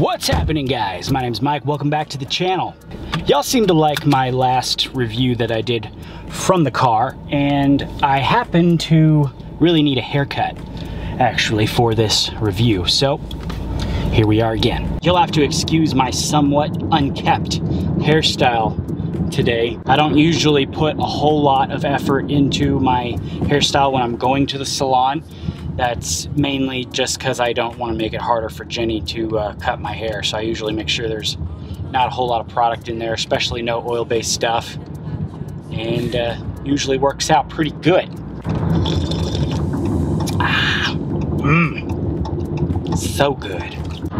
What's happening, guys? My name's Mike. Welcome back to the channel. Y'all seem to like my last review that I did from the car, and I happen to really need a haircut actually for this review, so here we are again. You'll have to excuse my somewhat unkempt hairstyle today. I don't usually put a whole lot of effort into my hairstyle when I'm going to the salon. That's mainly just because I don't want to make it harder for Jenny to cut my hair. So I usually make sure there's not a whole lot of product in there, especially no oil-based stuff. And usually works out pretty good. Ah, so good.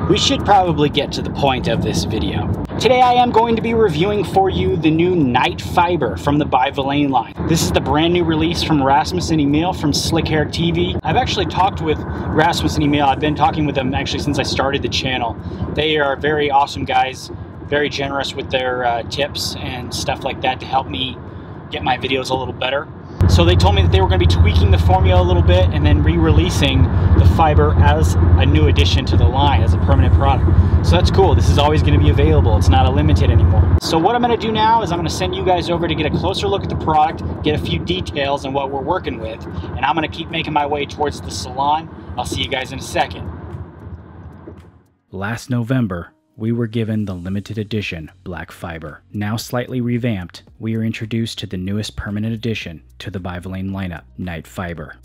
We should probably get to the point of this video. Today I am going to be reviewing for you the new Night Fiber from the By Vilain line. This is the brand new release from Rasmus and Emil from Slick Hair TV. I've actually talked with Rasmus and Emil. I've been talking with them actually since I started the channel. They are very awesome guys, very generous with their tips and stuff like that to help me get my videos a little better. So they told me that they were going to be tweaking the formula a little bit and then re-releasing the fiber as a new addition to the line, as a permanent product. So that's cool. This is always going to be available. It's not a limited anymore. So what I'm going to do now is I'm going to send you guys over to get a closer look at the product, get a few details on what we're working with, and I'm going to keep making my way towards the salon. I'll see you guys in a second. Last November, we were given the limited edition Black Fiber. Now slightly revamped, we are introduced to the newest permanent addition to the By Vilain lineup, Night Fiber.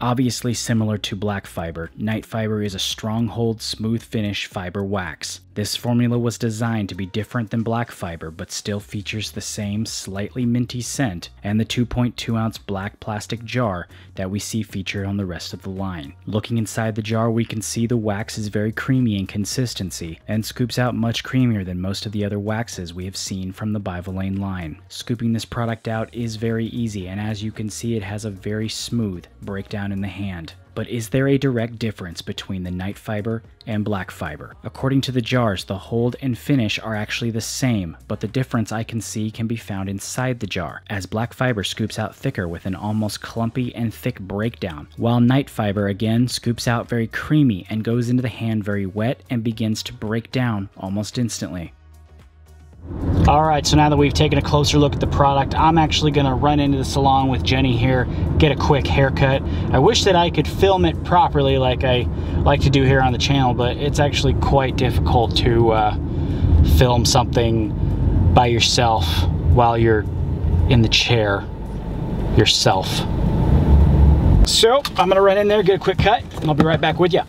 Obviously similar to Black Fiber, Night Fiber is a stronghold smooth finish fiber wax. This formula was designed to be different than Black Fiber, but still features the same slightly minty scent and the 2.2 ounce black plastic jar that we see featured on the rest of the line. Looking inside the jar, we can see the wax is very creamy in consistency and scoops out much creamier than most of the other waxes we have seen from the By Vilain line. Scooping this product out is very easy, and as you can see, it has a very smooth breakdown in the hand. But is there a direct difference between the Night Fiber and Black Fiber? According to the jars, the hold and finish are actually the same, but the difference I can see can be found inside the jar, as Black Fiber scoops out thicker with an almost clumpy and thick breakdown, while Night Fiber again scoops out very creamy and goes into the hand very wet and begins to break down almost instantly. Alright, so now that we've taken a closer look at the product, I'm actually going to run into the salon with Jenny here, get a quick haircut. I wish that I could film it properly like I like to do here on the channel, but it's actually quite difficult to film something by yourself while you're in the chair yourself. So, I'm going to run in there, get a quick cut, and I'll be right back with you.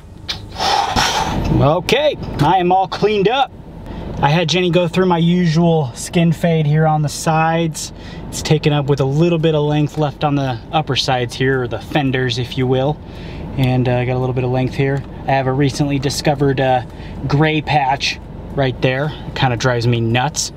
Okay, I am all cleaned up. I had Jenny go through my usual skin fade here on the sides. It's taken up with a little bit of length left on the upper sides here, or the fenders, if you will. And I got a little bit of length here. I have a recently discovered gray patch right there. It kind of drives me nuts.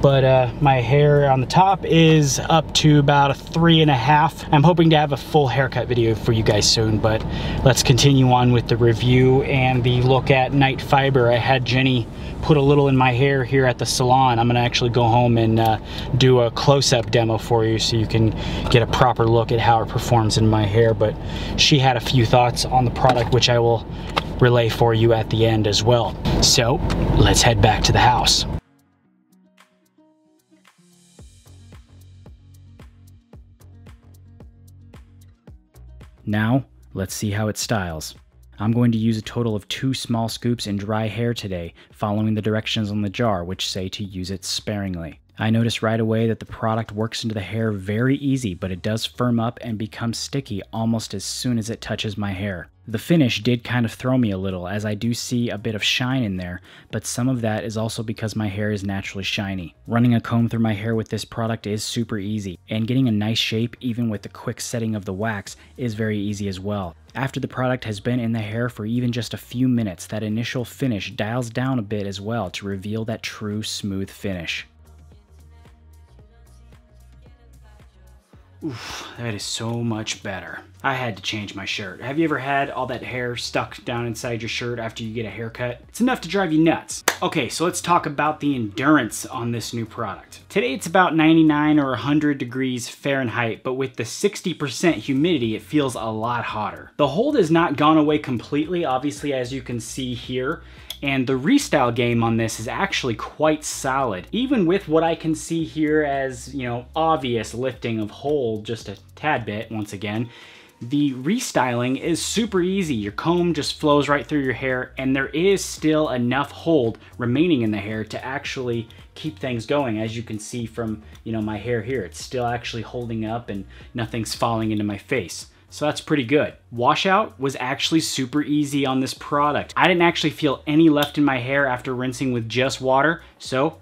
But my hair on the top is up to about a 3.5. I'm hoping to have a full haircut video for you guys soon, but let's continue on with the review and the look at Night Fiber. I had Jenny put a little in my hair here at the salon. I'm gonna actually go home and do a close-up demo for you so you can get a proper look at how it performs in my hair. But she had a few thoughts on the product, which I will relay for you at the end as well. So let's head back to the house. Now, let's see how it styles. I'm going to use a total of 2 small scoops in dry hair today, following the directions on the jar, which say to use it sparingly. I notice right away that the product works into the hair very easy, but it does firm up and become sticky almost as soon as it touches my hair. The finish did kind of throw me a little, as I do see a bit of shine in there, but some of that is also because my hair is naturally shiny. Running a comb through my hair with this product is super easy, and getting a nice shape even with the quick setting of the wax is very easy as well. After the product has been in the hair for even just a few minutes, that initial finish dials down a bit as well to reveal that true smooth finish. Oof, that is so much better. I had to change my shirt. Have you ever had all that hair stuck down inside your shirt after you get a haircut? It's enough to drive you nuts. Okay, so let's talk about the endurance on this new product. Today it's about 99 or 100 degrees Fahrenheit, but with the 60% humidity, it feels a lot hotter. The hold has not gone away completely, obviously, as you can see here. and the restyle game on this is actually quite solid, even with what I can see here as, you know, obvious lifting of hold just a tad bit. Once again, the restyling is super easy. Your comb just flows right through your hair, and there is still enough hold remaining in the hair to actually keep things going. As you can see from, you know, my hair here, it's still actually holding up and nothing's falling into my face. So that's pretty good. Washout was actually super easy on this product. I didn't actually feel any left in my hair after rinsing with just water, so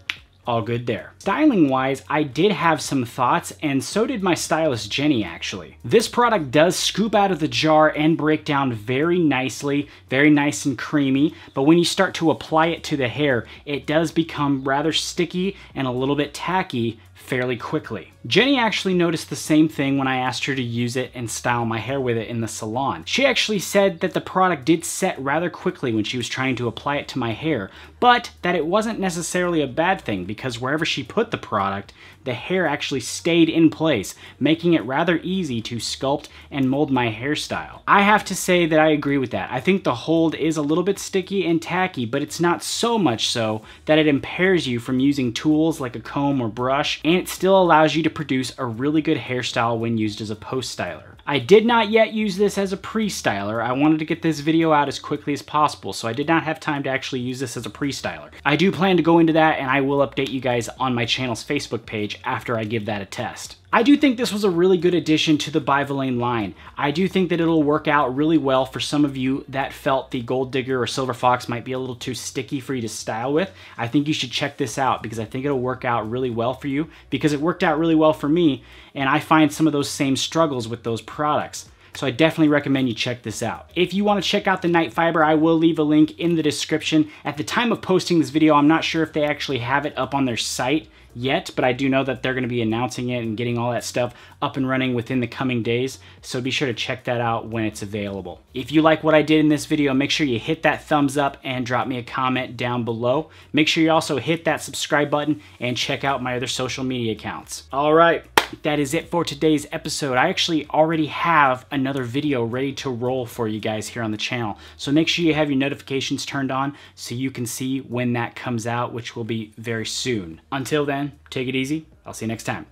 all good there. Styling wise, I did have some thoughts, and so did my stylist Jenny actually. This product does scoop out of the jar and break down very nicely, very nice and creamy, but when you start to apply it to the hair, it does become rather sticky and a little bit tacky fairly quickly. Jenny actually noticed the same thing when I asked her to use it and style my hair with it in the salon. She actually said that the product did set rather quickly when she was trying to apply it to my hair, but that it wasn't necessarily a bad thing because wherever she put the product, the hair actually stayed in place, making it rather easy to sculpt and mold my hairstyle. I have to say that I agree with that. I think the hold is a little bit sticky and tacky, but it's not so much so that it impairs you from using tools like a comb or brush, and it still allows you to produce a really good hairstyle when used as a post-styler. I did not yet use this as a pre-styler. I wanted to get this video out as quickly as possible, so I did not have time to actually use this as a pre-styler. I do plan to go into that, and I will update you guys on my channel's Facebook page after I give that a test. I do think this was a really good addition to the By Vilain line. I do think that it'll work out really well for some of you that felt the Gold Digger or Silver Fox might be a little too sticky for you to style with. I think you should check this out because I think it'll work out really well for you, because it worked out really well for me, and I find some of those same struggles with those products. So I definitely recommend you check this out. If you want to check out the Night Fiber, I will leave a link in the description. At the time of posting this video, I'm not sure if they actually have it up on their site yet, but I do know that they're going to be announcing it and getting all that stuff up and running within the coming days, so be sure to check that out when it's available. If you like what I did in this video, make sure you hit that thumbs up and drop me a comment down below. Make sure you also hit that subscribe button and check out my other social media accounts. All right, that is it for today's episode. I actually already have another video ready to roll for you guys here on the channel, so make sure you have your notifications turned on so you can see when that comes out, which will be very soon. Until then, take it easy. I'll see you next time.